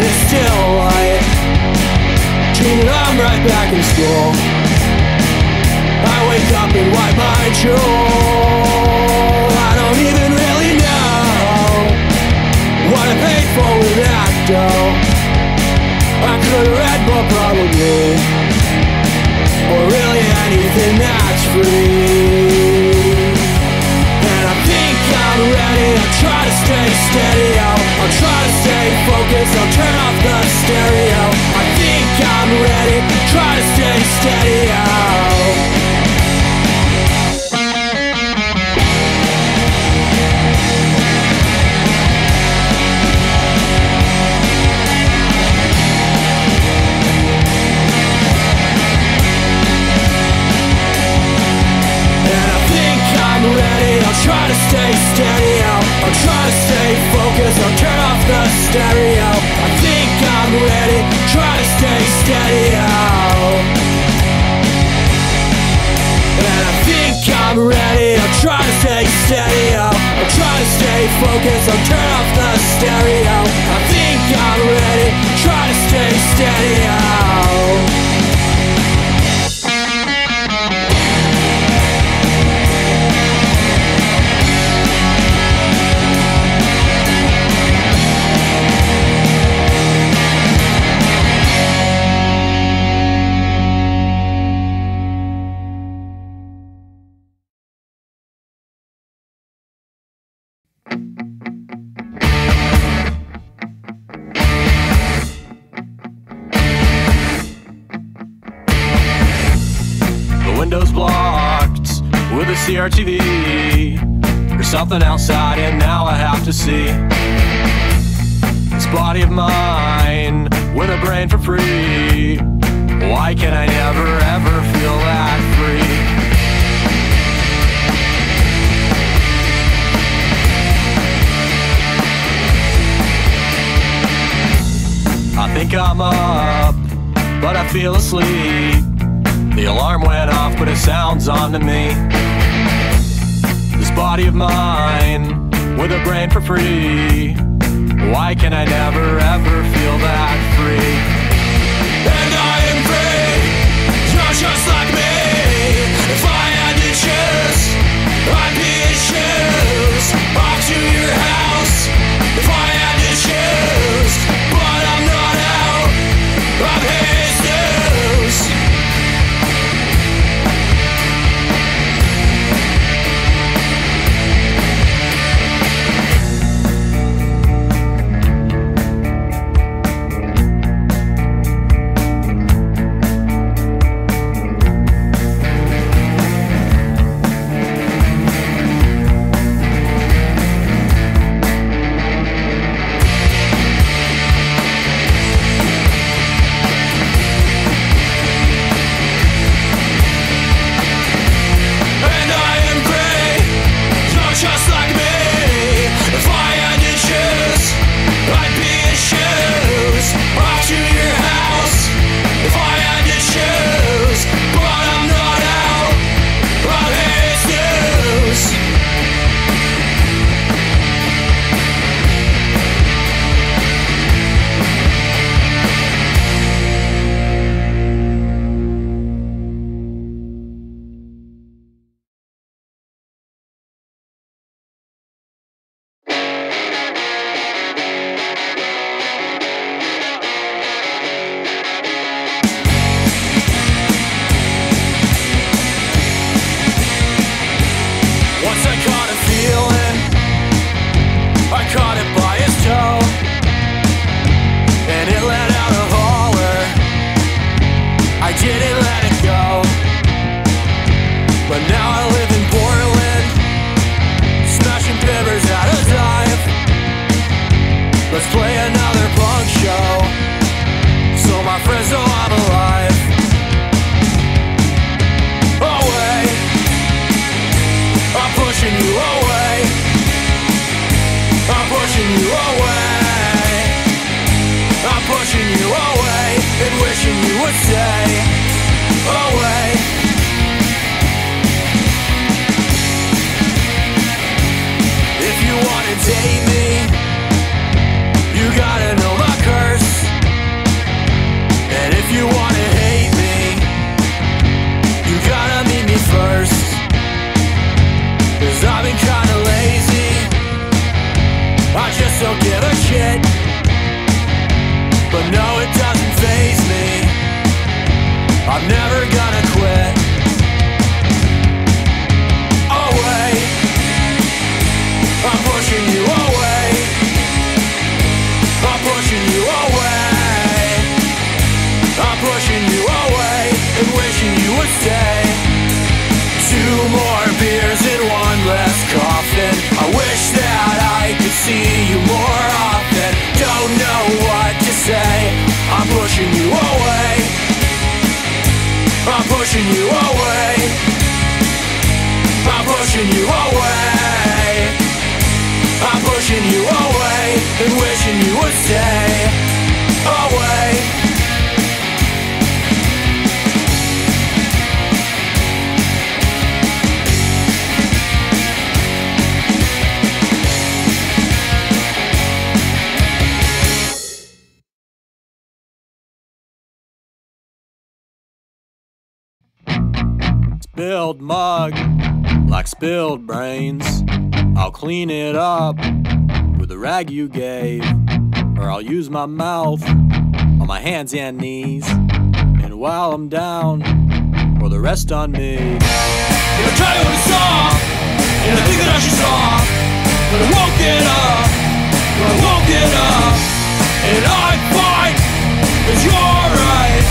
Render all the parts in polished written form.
and it's still light. Dreaming I'm right back in school. I wake up and wipe my jewel. I don't even really know what I paid for with that dough. I could've read more probably, or really anything that's free. And I think I'm ready. I try to stay steady, I'll try to stay focused, I'll turn off the stereo. I think I'm ready, try to stay steady. Try to stay steady, I'll try to stay focused, I'll turn off the stereo. I think I'm ready, try to stay steady. And I think I'm ready, I'll try to stay steady, I'll try to stay focused, I'll turn off the stereo. I think I'm ready, try to stay steady. CRTV, there's something outside and now I have to see. This body of mine with a brain for free. Why can I never ever feel that free? I think I'm up, but I feel asleep. The alarm went off, but it sounds on to me. Body of mine with a brain for free. Why can I never ever feel that free? And I am free, you're just like me. If I had to choose, I'd be in shoes. Off to your house, if I had to choose. But I'm not out, I'm his news. Date me, you gotta know my curse. pushing you away. I'm pushing you away. I'm pushing you away and wishing you would stay away. Spilled mug, like spilled brains. I'll clean it up with the rag you gave, or I'll use my mouth on my hands and knees, and while I'm down, pour the rest on me. If I try to win a song, and I think that I should song, but I won't get up, but I won't get up, and I fight, 'cause you're right.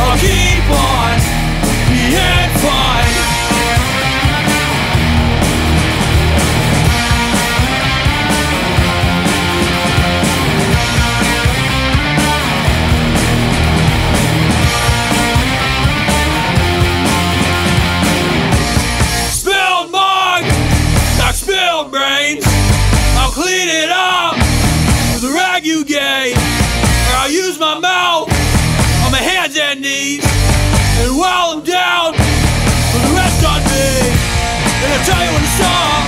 I'll keep on being fine. Clean it up with the rag you gave, or I'll use my mouth on my hands and knees, and while I'm down, put the rest on me. And I tell you when to stop,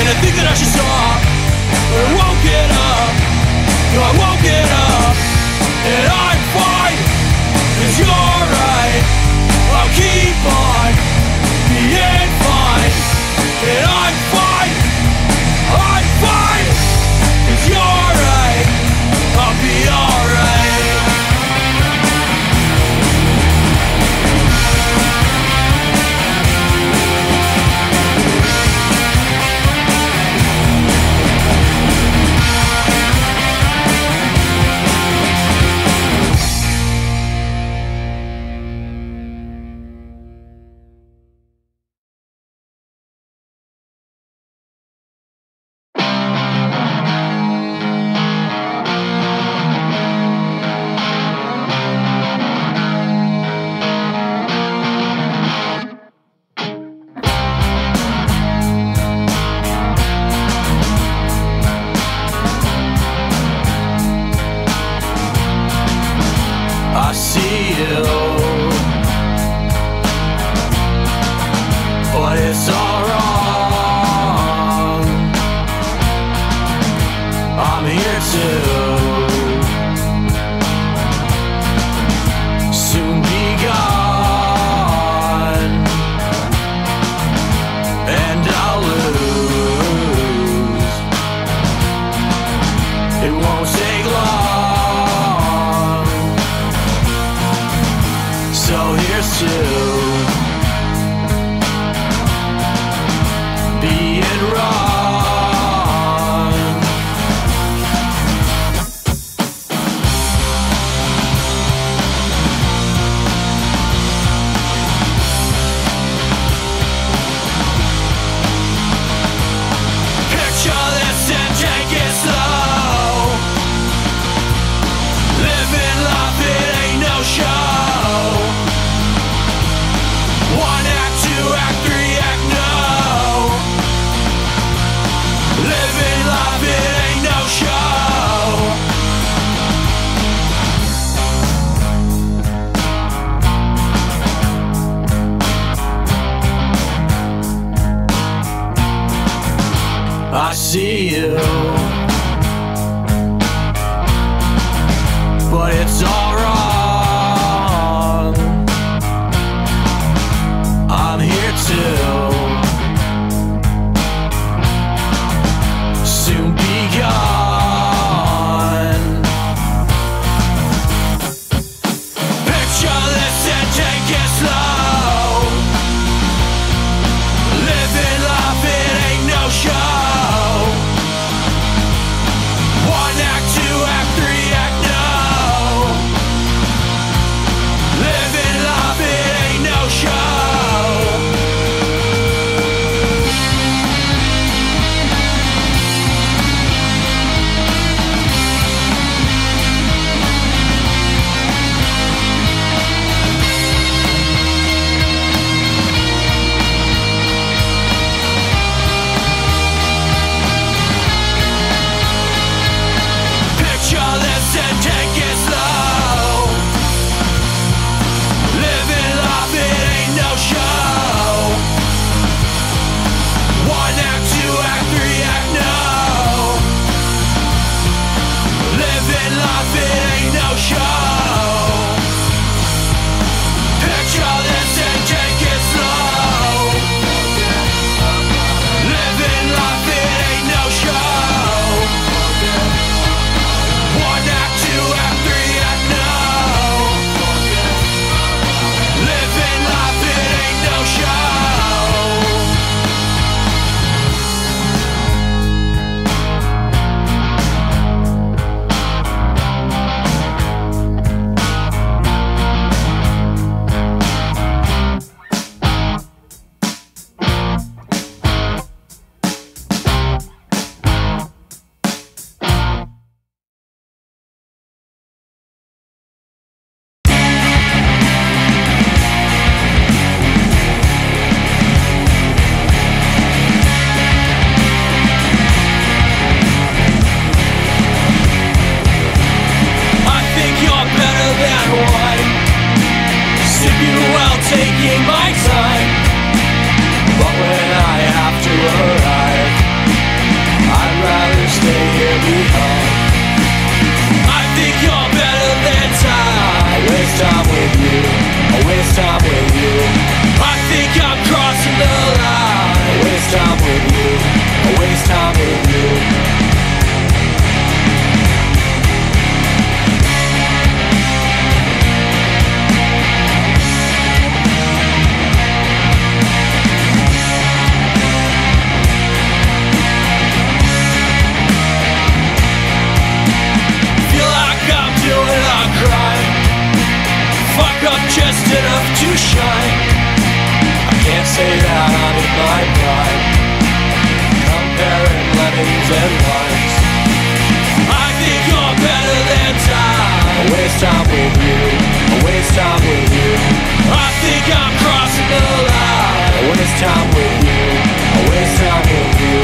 and I think that I should stop, but I won't get up, no I won't get up, and I'm fine, 'cause you're right. I'll keep on being fine, and I'm fine. I'm fine, 'cause you're right. I'll be alright. say that I'm in my prime, comparing lettings and lines. I think you're better than time. I waste time with you, I waste time with you. I think I'm crossing the line. I waste time with you, I waste time with you.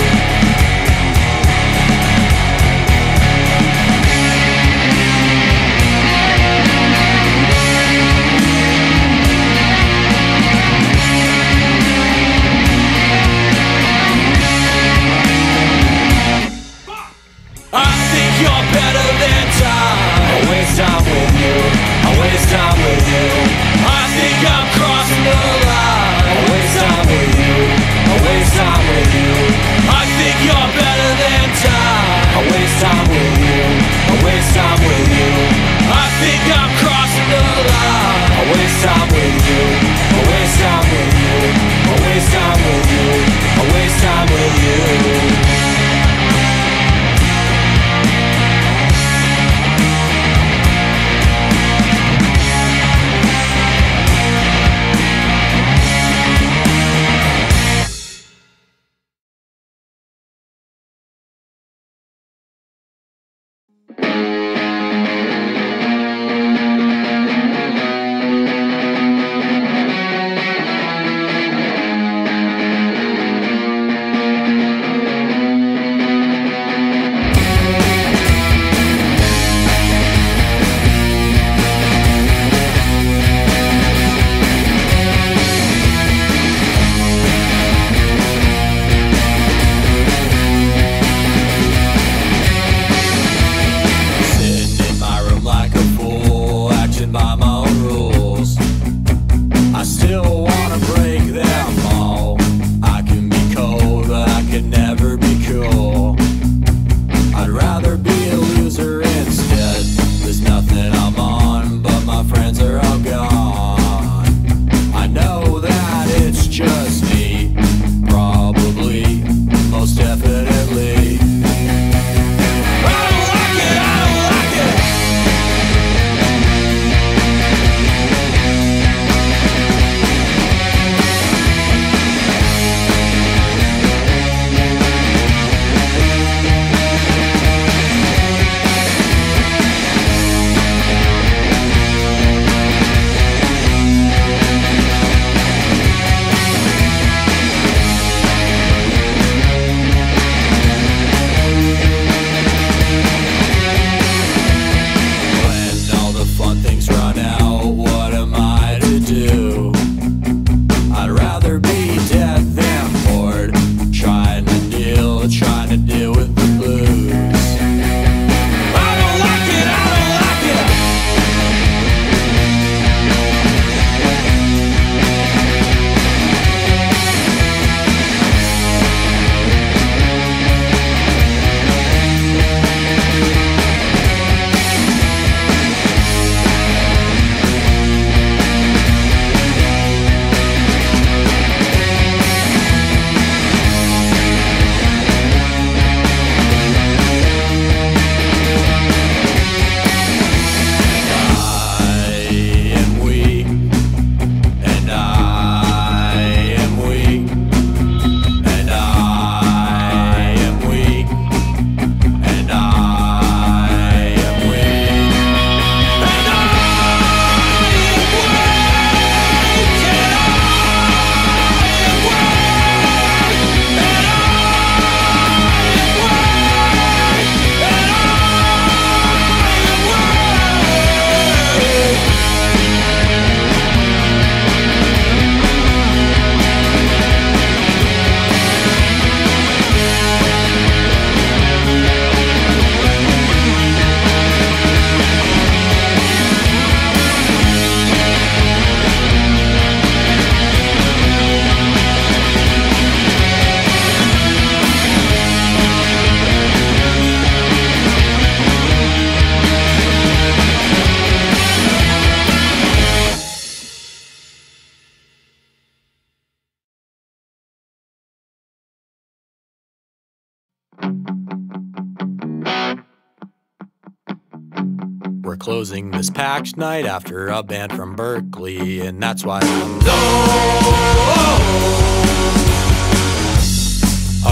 we're closing this packed night after a band from Berkeley, and that's why I'm low.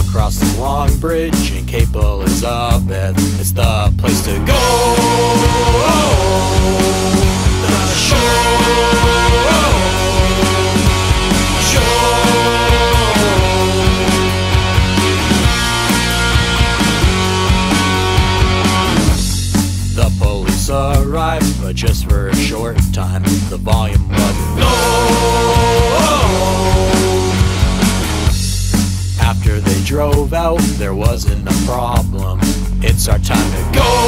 Across the long bridge in Cape Elizabeth, it's the place to go. The show. Arrived, but just for a short time. The volume was low. After they drove out, there wasn't a problem. It's our time to go.